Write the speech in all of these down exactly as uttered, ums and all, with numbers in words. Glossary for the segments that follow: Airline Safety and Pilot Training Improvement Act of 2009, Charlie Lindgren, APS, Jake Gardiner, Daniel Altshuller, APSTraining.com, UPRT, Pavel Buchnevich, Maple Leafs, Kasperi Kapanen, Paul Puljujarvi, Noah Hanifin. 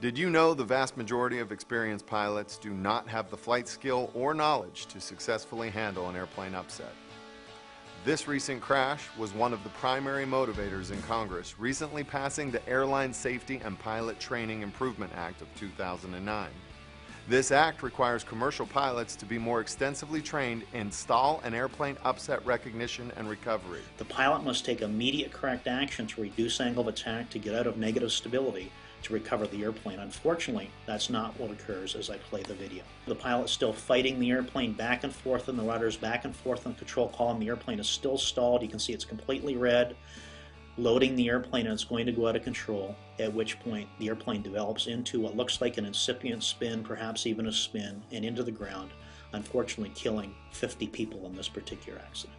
Did you know the vast majority of experienced pilots do not have the flight skill or knowledge to successfully handle an airplane upset? This recent crash was one of the primary motivators in Congress recently passing the Airline Safety and Pilot Training Improvement Act of two thousand nine. This act requires commercial pilots to be more extensively trained in stall and airplane upset recognition and recovery. The pilot must take immediate correct action to reduce angle of attack, to get out of negative stability, to recover the airplane. Unfortunately, that's not what occurs as I play the video. The pilot's still fighting the airplane back and forth and the rudder's back and forth on the control column. The airplane is still stalled. You can see it's completely red, loading the airplane, and it's going to go out of control, at which point the airplane develops into what looks like an incipient spin, perhaps even a spin, and into the ground, unfortunately killing fifty people in this particular accident.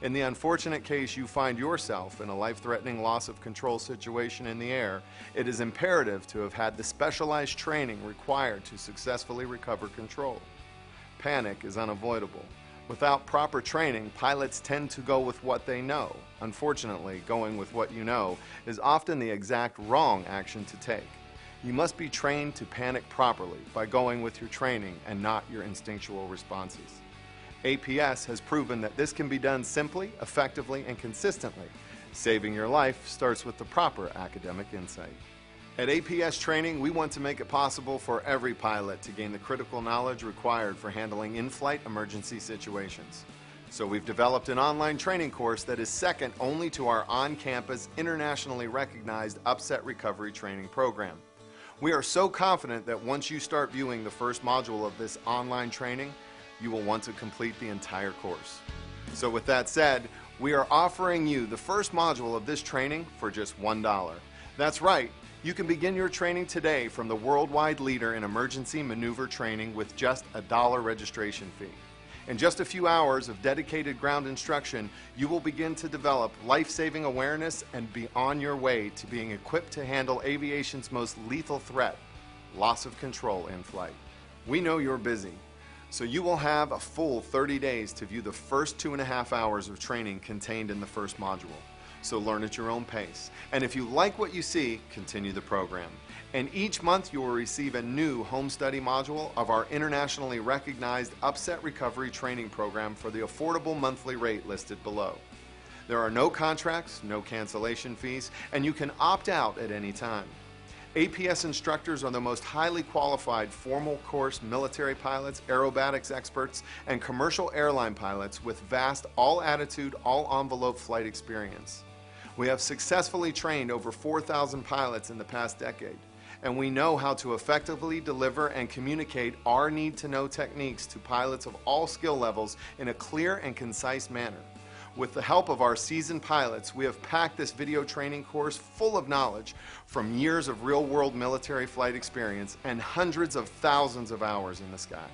In the unfortunate case you find yourself in a life-threatening loss of control situation in the air, it is imperative to have had the specialized training required to successfully recover control. Panic is unavoidable. Without proper training, pilots tend to go with what they know. Unfortunately, going with what you know is often the exact wrong action to take. You must be trained to panic properly by going with your training and not your instinctual responses. A P S has proven that this can be done simply, effectively, and consistently. Saving your life starts with the proper academic insight. At A P S Training, we want to make it possible for every pilot to gain the critical knowledge required for handling in-flight emergency situations. So we've developed an online training course that is second only to our on-campus, internationally recognized upset recovery training program. We are so confident that once you start viewing the first module of this online training, you will want to complete the entire course. So with that said, we are offering you the first module of this training for just one dollar. That's right, you can begin your training today from the worldwide leader in emergency maneuver training with just a dollar registration fee. In just a few hours of dedicated ground instruction, you will begin to develop life-saving awareness and be on your way to being equipped to handle aviation's most lethal threat, loss of control in flight. We know you're busy. So you will have a full thirty days to view the first two and a half hours of training contained in the first module. So learn at your own pace. And if you like what you see, continue the program. And each month you will receive a new home study module of our internationally recognized upset recovery training program for the affordable monthly rate listed below. There are no contracts, no cancellation fees, and you can opt out at any time. A P S instructors are the most highly qualified formal course military pilots, aerobatics experts, and commercial airline pilots with vast all-attitude, all-envelope flight experience. We have successfully trained over four thousand pilots in the past decade, and we know how to effectively deliver and communicate our need-to-know techniques to pilots of all skill levels in a clear and concise manner. With the help of our seasoned pilots, we have packed this video training course full of knowledge from years of real-world military flight experience and hundreds of thousands of hours in the sky.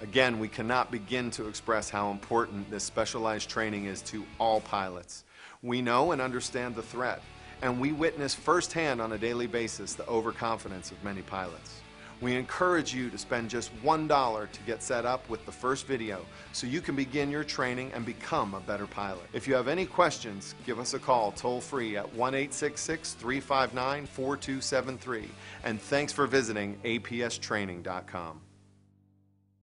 Again, we cannot begin to express how important this specialized training is to all pilots. We know and understand the threat, and we witness firsthand on a daily basis the overconfidence of many pilots. We encourage you to spend just one dollar to get set up with the first video so you can begin your training and become a better pilot. If you have any questions, give us a call toll-free at one eight six six, three five nine, four two seven three. And thanks for visiting A P S Training dot com.